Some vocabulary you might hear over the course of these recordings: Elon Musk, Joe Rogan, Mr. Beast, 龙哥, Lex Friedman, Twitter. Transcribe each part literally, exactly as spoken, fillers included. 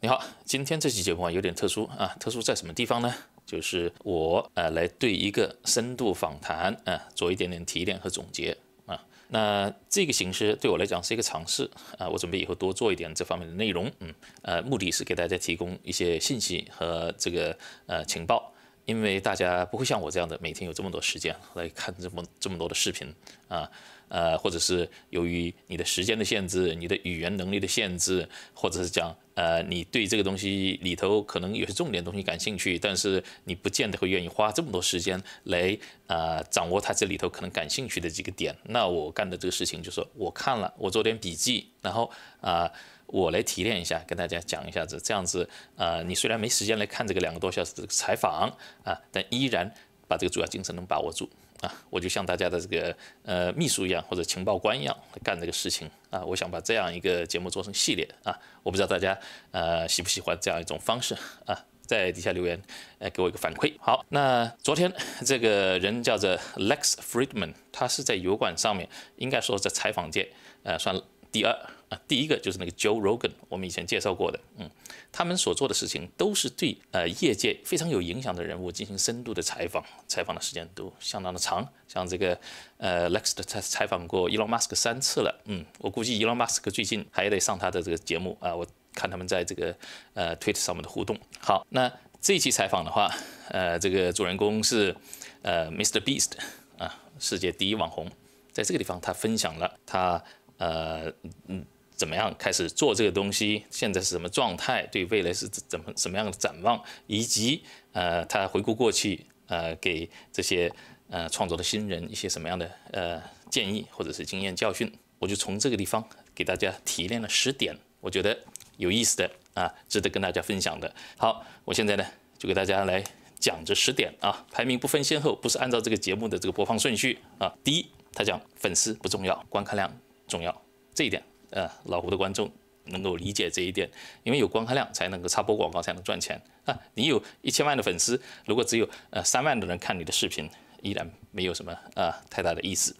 你好，今天这期节目啊有点特殊啊，特殊在什么地方呢？就是我呃来对一个深度访谈啊做一点点提炼和总结啊。那这个形式对我来讲是一个尝试啊，我准备以后多做一点这方面的内容，嗯，呃，目的是给大家提供一些信息和这个呃情报。 因为大家不会像我这样的每天有这么多时间来看这么这么多的视频啊，呃，或者是由于你的时间的限制、你的语言能力的限制，或者是讲呃你对这个东西里头可能有些重点东西感兴趣，但是你不见得会愿意花这么多时间来啊、呃、掌握它这里头可能感兴趣的几个点。那我干的这个事情就是我看了，我做点笔记，然后啊。呃 我来提炼一下，跟大家讲一下子，这样子，呃，你虽然没时间来看这个两个多小时的采访啊，但依然把这个主要精神能把握住啊。我就像大家的这个呃秘书一样，或者情报官一样来干这个事情啊。我想把这样一个节目做成系列啊，我不知道大家呃喜不喜欢这样一种方式啊，在底下留言，呃，给我一个反馈。好，那昨天这个人叫做 Lex Friedman， 他是在油管上面，应该说在采访界呃算第二。 啊，第一个就是那个 Joe Rogan， 我们以前介绍过的，嗯，他们所做的事情都是对呃业界非常有影响的人物进行深度的采访，采访的时间都相当的长，像这个呃 Lex 的采采访过 Elon Musk 三次了，嗯，我估计 Elon Musk 最近还得上他的这个节目啊，我看他们在这个呃 Twitter 上面的互动。好，那这一期采访的话，呃，这个主人公是呃 Mister Beast 啊，世界第一网红，在这个地方他分享了他呃嗯。 怎么样开始做这个东西？现在是什么状态？对未来是怎么什么样的展望？以及呃，他回顾过去，呃，给这些呃创作的新人一些什么样的呃建议或者是经验教训？我就从这个地方给大家提炼了十点，我觉得有意思的啊，值得跟大家分享的。好，我现在呢就给大家来讲这十点啊，排名不分先后，不是按照这个节目的这个播放顺序啊。第一，他讲粉丝不重要，观看量重要，这一点。 呃，老胡的观众能够理解这一点，因为有观看量才能够插播广告才能赚钱啊。你有一千万的粉丝，如果只有呃三万的人看你的视频，依然没有什么呃太大的意思。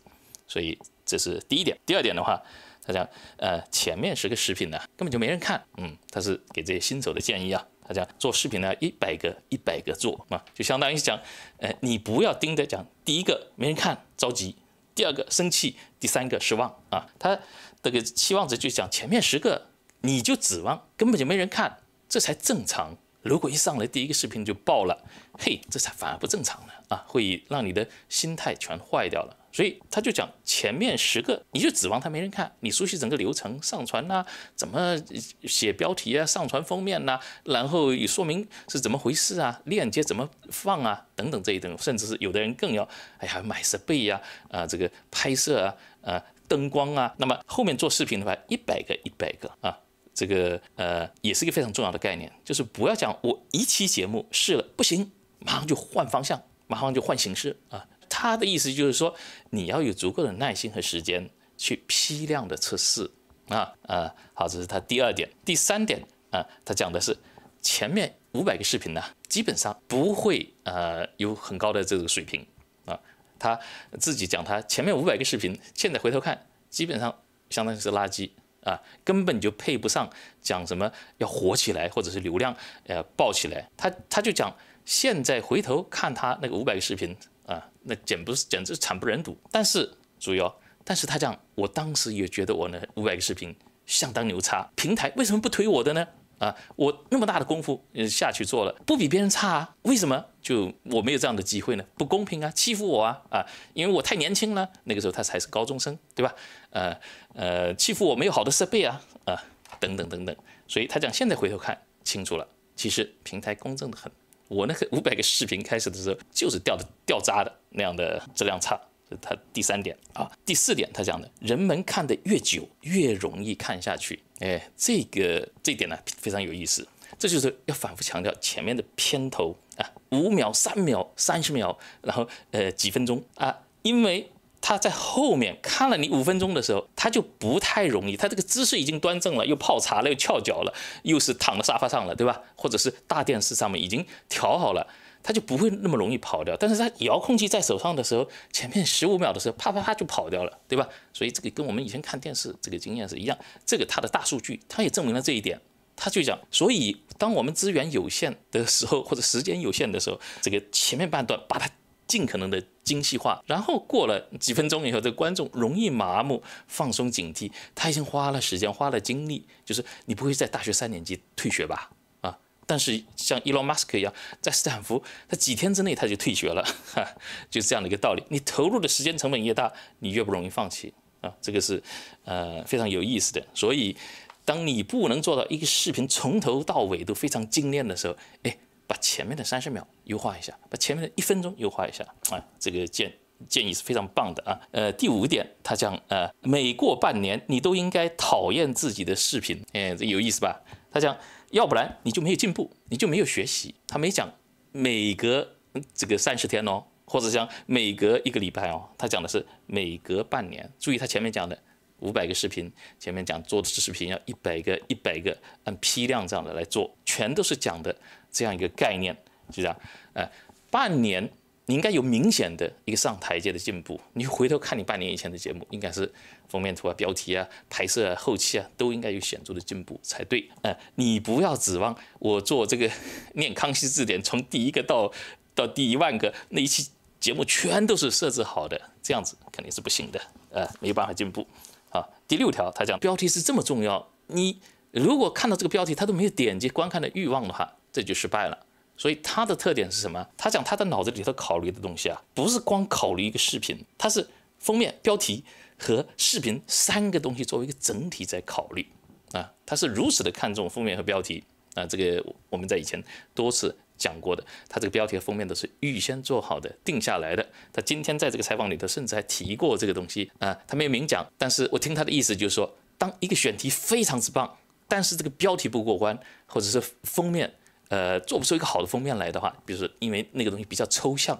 所以这是第一点。第二点的话，他讲呃前面十个视频呢根本就没人看，嗯，他是给这些新手的建议啊。他讲做视频呢一百个一百个做啊，就相当于讲呃你不要盯着讲第一个没人看着急，第二个生气，第三个失望啊，他。 这个期望值就讲前面十个，你就指望根本就没人看，这才正常。如果一上来第一个视频就爆了，嘿，这才反而不正常了啊，会让你的心态全坏掉了。所以他就讲前面十个，你就指望他没人看，你熟悉整个流程，上传呐、啊，怎么写标题啊，上传封面呐、啊，然后说明是怎么回事啊，链接怎么放啊，等等这一等，甚至是有的人更要，哎呀，买设备呀，啊、呃，这个拍摄啊，啊、呃。 灯光啊，那么后面做视频的话，一百个一百个啊，这个呃也是一个非常重要的概念，就是不要讲我一期节目试了不行，马上就换方向，马上就换形式啊。他的意思就是说，你要有足够的耐心和时间去批量的测试啊啊。好，这是他第二点，第三点啊，他讲的是前面五百个视频呢、啊，基本上不会呃有很高的这个水平。 他自己讲，他前面五百个视频，现在回头看，基本上相当于是垃圾啊，根本就配不上讲什么要火起来，或者是流量呃爆起来。他他就讲，现在回头看他那个五百个视频啊，那简不是简直惨不忍睹。但是注意哦，但是他讲，我当时也觉得我那五百个视频相当牛叉，平台为什么不推我的呢？ 啊，我那么大的功夫下去做了，不比别人差啊？为什么就我没有这样的机会呢？不公平啊，欺负我啊！啊，因为我太年轻了，那个时候他才是高中生，对吧？呃呃，欺负我没有好的设备啊啊，等等等等。所以他讲现在回头看清楚了，其实平台公正的很。我那个五百个视频开始的时候就是掉的掉渣的那样的质量差，这是他第三点啊。第四点他讲的，人们看得越久越容易看下去。 哎，这个这一点呢非常有意思，这就是要反复强调前面的片头啊，五秒、三秒、三十秒，然后呃几分钟啊，因为他在后面看了你五分钟的时候，他就不太容易，他这个姿势已经端正了，又泡茶了，又翘脚了，又是躺在沙发上了，对吧？或者是大电视上面已经调好了，他就不会那么容易跑掉。但是他遥控器在手上的时候，前面十五秒的时候，啪啪啪就跑掉了，对吧？ 所以这个跟我们以前看电视这个经验是一样，这个它的大数据，它也证明了这一点他就讲，所以当我们资源有限的时候，或者时间有限的时候，这个前面半段把它尽可能的精细化，然后过了几分钟以后，这个观众容易麻木，放松警惕。他已经花了时间，花了精力，就是你不会在大学三年级退学吧？啊，但是像 Elon Musk 一样，在斯坦福，他几天之内他就退学了，哈，就是这样的一个道理。你投入的时间成本越大，你越不容易放弃啊，这个是呃非常有意思的。所以，当你不能做到一个视频从头到尾都非常精炼的时候，哎。 把前面的三十秒优化一下，把前面的一分钟优化一下啊，这个建建议是非常棒的啊。呃，第五点，他讲呃，每过半年你都应该讨厌自己的视频，哎，这有意思吧？他讲，要不然你就没有进步，你就没有学习。他没讲每隔这个三十天哦，或者讲每隔一个礼拜哦，他讲的是每隔半年。注意他前面讲的。 五百个视频，前面讲做的视频要一百个，一百个按批量这样的来做，全都是讲的这样一个概念，就这样。呃，半年你应该有明显的一个上台阶的进步。你回头看你半年以前的节目，应该是封面图啊、标题啊、拍摄啊、后期啊，都应该有显著的进步才对。呃，你不要指望我做这个念康熙字典，从第一个到到第一万个那一期节目全都是设置好的，这样子肯定是不行的，呃，没有办法进步。 啊，第六条，他讲标题是这么重要，你如果看到这个标题，他都没有点击观看的欲望的话，这就失败了。所以他的特点是什么？他讲他的脑子里头考虑的东西啊，不是光考虑一个视频，他是封面、标题和视频三个东西作为一个整体在考虑啊，他是如此的看重封面和标题啊，这个我们在以前多次。 讲过的，他这个标题和封面都是预先做好的、定下来的。他今天在这个采访里头甚至还提过这个东西啊、呃，他没有明讲，但是我听他的意思就是说，当一个选题非常之棒，但是这个标题不过关，或者是封面，呃，做不出一个好的封面来的话，比如说因为那个东西比较抽象，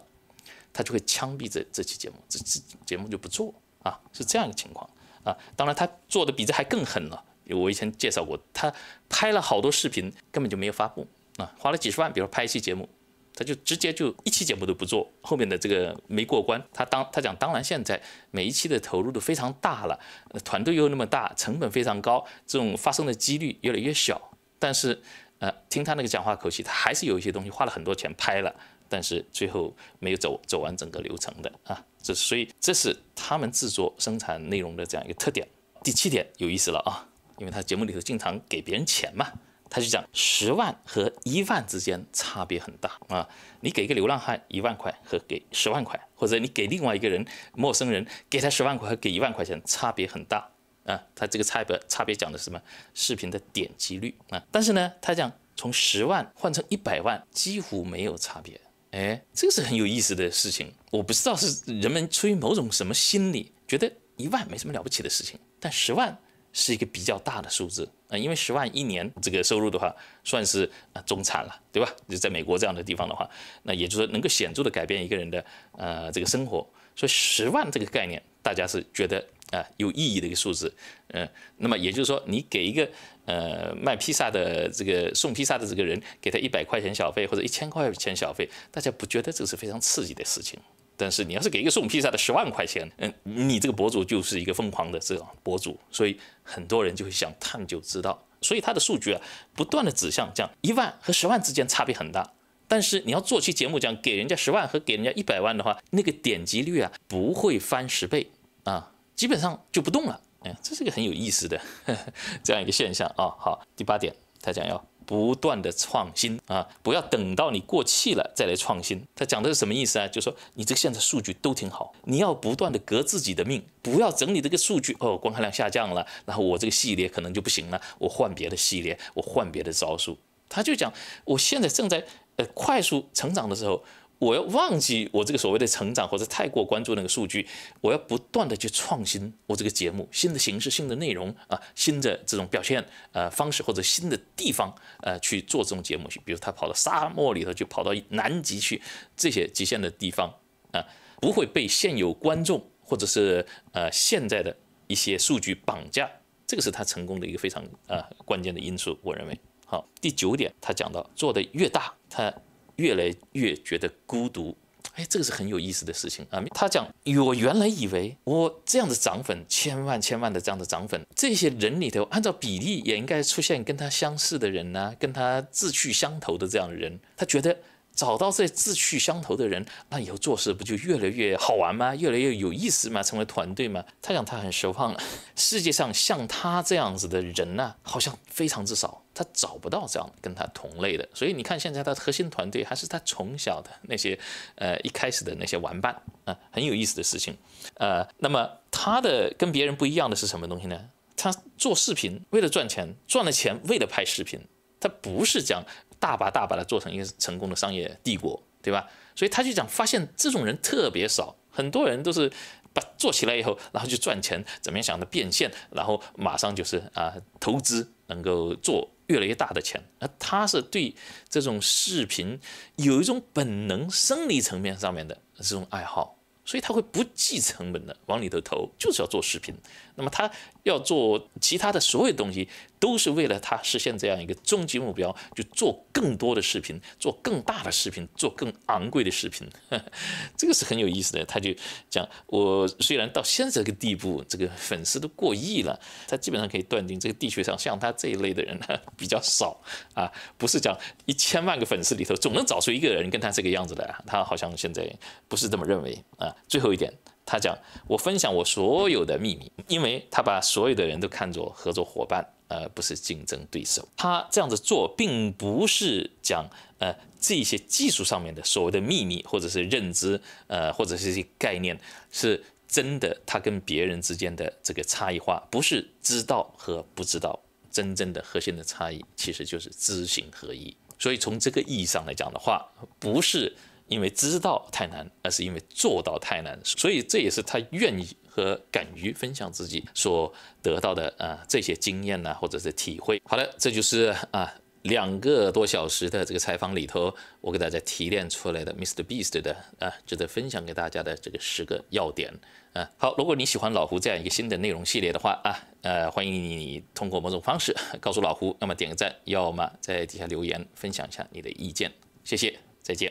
他就会枪毙这这期节目，这这节目就不做啊，是这样一个情况啊。当然他做的比这还更狠了，我以前介绍过，他拍了好多视频，根本就没有发布。 啊，花了几十万，比如拍一期节目，他就直接就一期节目都不做，后面的这个没过关。他当他讲，当然现在每一期的投入都非常大了，团队又那么大，成本非常高，这种发生的几率越来越小。但是，呃，听他那个讲话口气，他还是有一些东西花了很多钱拍了，但是最后没有走走完整个流程的啊。这所以这是他们制作生产内容的这样一个特点。第七点有意思了啊，因为他节目里头经常给别人钱嘛。 他就讲十万和一万之间差别很大啊！你给一个流浪汉一万块和给十万块，或者你给另外一个人陌生人给他十万块和给一万块钱差别很大啊！他这个差别差别讲的是什么？视频的点击率啊！但是呢，他讲从十万换成一百万几乎没有差别，哎，这是很有意思的事情。我不知道是人们出于某种什么心理，觉得一万没什么了不起的事情，但十万。 是一个比较大的数字啊，因为十万一年这个收入的话，算是啊中产了，对吧？就在美国这样的地方的话，那也就是说能够显著的改变一个人的呃这个生活，所以十万这个概念大家是觉得啊、呃、有意义的一个数字，嗯、呃，那么也就是说你给一个呃卖披萨的这个送披萨的这个人，给他一百块钱小费或者一千块钱小费，大家不觉得这是非常刺激的事情。 但是你要是给一个送披萨的十万块钱，嗯，你这个博主就是一个疯狂的这种博主，所以很多人就会想探究知道，所以他的数据啊，不断的指向这样一万和十万之间差别很大。但是你要做期节目讲给人家十万和给人家一百万的话，那个点击率啊不会翻十倍啊，基本上就不动了。哎，这是一个很有意思的呵呵这样一个现象啊。好，第八点，他讲要。 不断的创新啊，不要等到你过气了再来创新。他讲的是什么意思啊？就是说你这个现在数据都挺好，你要不断的革自己的命，不要整理这个数据哦，观看量下降了，然后我这个系列可能就不行了，我换别的系列，我换别的招数。他就讲，我现在正在呃快速成长的时候，我要忘记我这个所谓的成长或者太过关注那个数据，我要不断的去创新我这个节目新的形式、新的内容啊、新的这种表现呃方式或者新的地方。 呃，去做这种节目去，比如他跑到沙漠里头去，跑到南极去，这些极限的地方啊、呃，不会被现有观众或者是呃现在的一些数据绑架，这个是他成功的一个非常呃关键的因素，我认为。好，第九点，他讲到做得越大，他越来越觉得孤独。哎，这个是很有意思的事情啊。他讲，我原来以为我这样的涨粉，千万千万的这样的涨粉，这些人里头按照比例也应该出现跟他相似的人呐、啊，跟他志趣相投的这样的人。他觉得找到这志趣相投的人，那以后做事不就越来越好玩吗？越来越有意思吗？成为团队吗？他讲他很失望了，世界上像他这样子的人呐、啊，好像非常之少。 他找不到这样跟他同类的，所以你看现在他的核心团队还是他从小的那些，呃，一开始的那些玩伴啊，很有意思的事情，呃，那么他的跟别人不一样的是什么东西呢？他做视频为了赚钱，赚了钱为了拍视频，他不是讲大把大把的做成一个成功的商业帝国，对吧？所以他就讲发现这种人特别少，很多人都是。 做起来以后，然后就赚钱，怎么样想着变现，然后马上就是啊投资，能够做越来越大的钱。而他是对这种视频有一种本能、生理层面上面的这种爱好，所以他会不计成本的往里头投，就是要做视频。那么他要做其他的所有东西，都是为了他实现这样一个终极目标，就做更多的视频，做更大的视频，做更昂贵的视频。呵呵这个是很有意思的。他就讲，我虽然到现在这个地步，这个粉丝都过亿了，他基本上可以断定，这个地球上像他这一类的人呢比较少啊，不是讲一千万个粉丝里头总能找出一个人跟他这个样子的、啊。他好像现在不是这么认为啊。最后一点。 他讲，我分享我所有的秘密，因为他把所有的人都看作合作伙伴，而、呃、不是竞争对手。他这样子做，并不是讲呃这些技术上面的所谓的秘密，或者是认知，呃，或者是一些概念，是真的他跟别人之间的这个差异化，不是知道和不知道，真正的核心的差异其实就是知行合一。所以从这个意义上来讲的话，不是。 因为知道太难，而是因为做到太难，所以这也是他愿意和敢于分享自己所得到的啊、呃、这些经验呐、啊，或者是体会。好了，这就是啊两个多小时的这个采访里头，我给大家提炼出来的 Mister Beast 的啊值得分享给大家的这个十个要点啊。好，如果你喜欢老胡这样一个新的内容系列的话啊，呃欢迎你通过某种方式告诉老胡，那么点个赞，要么在底下留言分享一下你的意见，谢谢，再见。